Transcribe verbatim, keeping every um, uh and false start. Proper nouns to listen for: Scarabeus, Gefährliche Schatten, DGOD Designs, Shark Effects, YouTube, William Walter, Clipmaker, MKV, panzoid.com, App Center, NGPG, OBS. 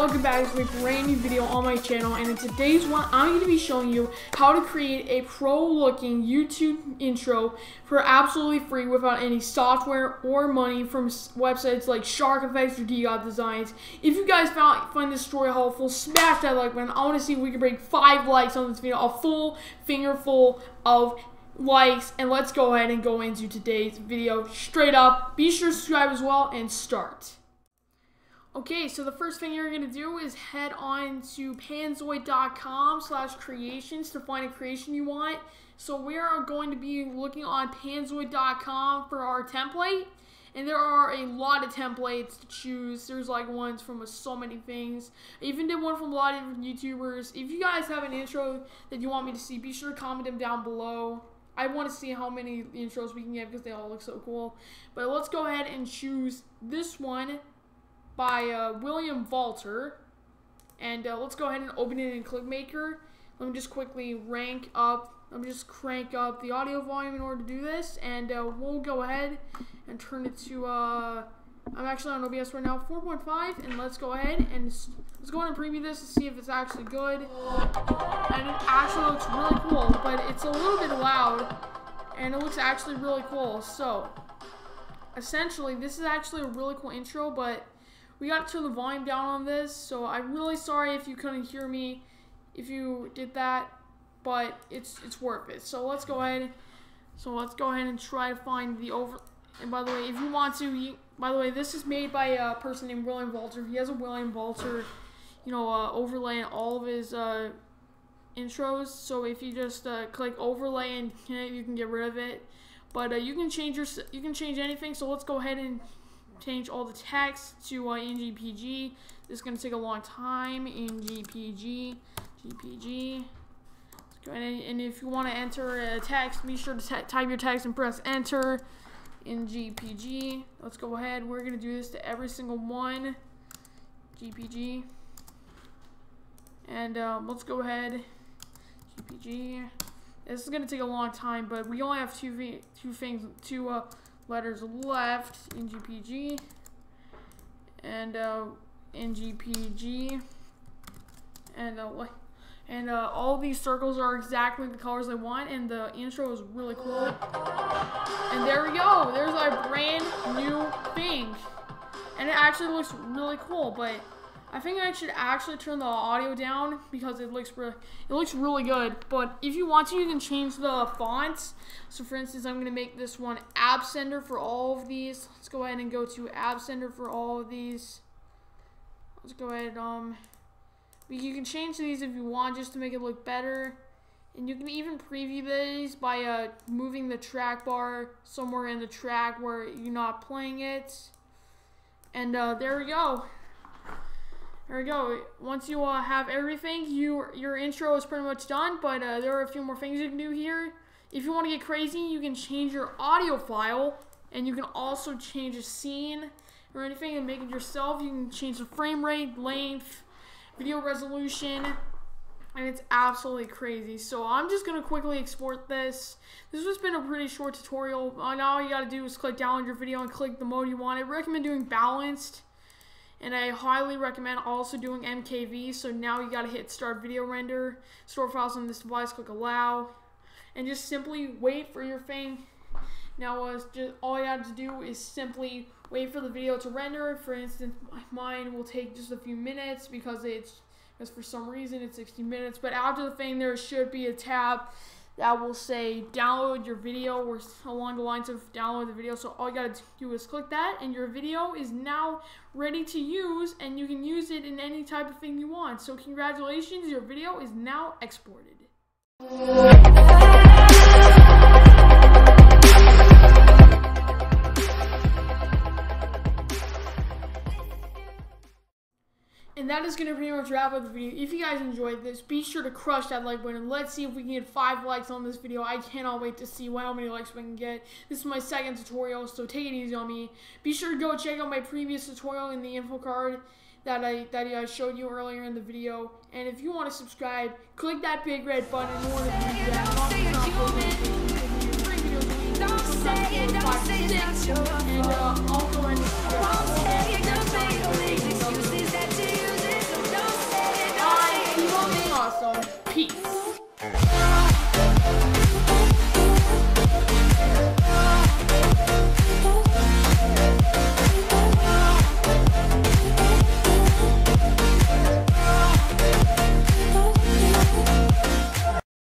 welcome back to a brand new video on my channel, and in today's one I'm going to be showing you how to create a pro looking YouTube intro for absolutely free without any software or money from websites like Shark Effects or D G O D Designs. If you guys found, find this story helpful, smash that like button. I want to see if we can break five likes on this video, a full fingerful of likes, and let's go ahead and go into today's video straight up. Be sure to subscribe as well and start. Okay, so the first thing you're going to do is head on to panzoid.com slash creations to find a creation you want. So we are going to be looking on panzoid dot com for our template. And there are a lot of templates to choose. There's like ones from so many things. I even did one from a lot of different YouTubers. If you guys have an intro that you want me to see, be sure to comment them down below. I want to see how many intros we can get because they all look so cool. But let's go ahead and choose this one by uh, William Walter, and uh, let's go ahead and open it in Clipmaker. Let me just quickly rank up, let me just crank up the audio volume in order to do this, and uh, we'll go ahead and turn it to, uh, I'm actually on O B S right now, four point five, and let's go ahead and, let's go ahead and preview this to see if it's actually good, and it actually looks really cool, but it's a little bit loud, and it looks actually really cool. So, essentially, this is actually a really cool intro, but we got to turn the volume down on this, so I'm really sorry if you couldn't hear me if you did that, but it's it's worth it. So let's go ahead. So let's go ahead and try to find the over. And by the way, if you want to, you, by the way, this is made by a person named William Walter. He has a William Walter, you know, uh, overlay in all of his uh, intros. So if you just uh, click overlay and you can get rid of it, but uh, you can change your you can change anything. So let's go ahead and change all the text to uh, N G P G. This is going to take a long time. N G P G, G P G. And, and if you want to enter a text, be sure to type your text and press enter. N G P G. Let's go ahead. We're going to do this to every single one. G P G. And um, let's go ahead. G P G. This is going to take a long time, but we only have two two things to. Uh, letters left, N G P G, and uh, N G P G, and uh, and uh, all these circles are exactly the colors I want, and the intro is really cool. And there we go, there's our brand new thing, and it actually looks really cool. But I think I should actually turn the audio down because it looks really, it looks really good. But if you want to, you can change the fonts. So for instance, I'm gonna make this one App Center for all of these. Let's go ahead and go to App Center for all of these. Let's go ahead. Um, you can change these if you want, just to make it look better. And you can even preview these by uh, moving the track bar somewhere in the track where you're not playing it. And uh, there we go. There we go. Once you uh, have everything, you your intro is pretty much done, but uh, there are a few more things you can do here. If you want to get crazy, you can change your audio file, and you can also change a scene or anything and make it yourself. You can change the frame rate, length, video resolution, and it's absolutely crazy. So I'm just going to quickly export this. This has been a pretty short tutorial. All you got to do is click download your video and click the mode you want. I recommend doing balanced. And I highly recommend also doing M K V. So now you gotta hit start video render, store files on this device, click allow, and just simply wait for your thing. Now uh, just, all you have to do is simply wait for the video to render. For instance, mine will take just a few minutes because it's because for some reason it's sixty minutes. But after the thing, there should be a tab that will say download your video or along the lines of download the video. So all you gotta do is click that and your video is now ready to use, and you can use it in any type of thing you want. So congratulations, your video is now exported. And that is going to pretty much wrap up the video. If you guys enjoyed this, be sure to crush that like button. Let's see if we can get five likes on this video. I cannot wait to see how many likes we can get. This is my second tutorial, so take it easy on me. Be sure to go check out my previous tutorial in the info card that I, that I showed you earlier in the video. And if you want to subscribe, click that big red button in order to do that. And uh, also, piece.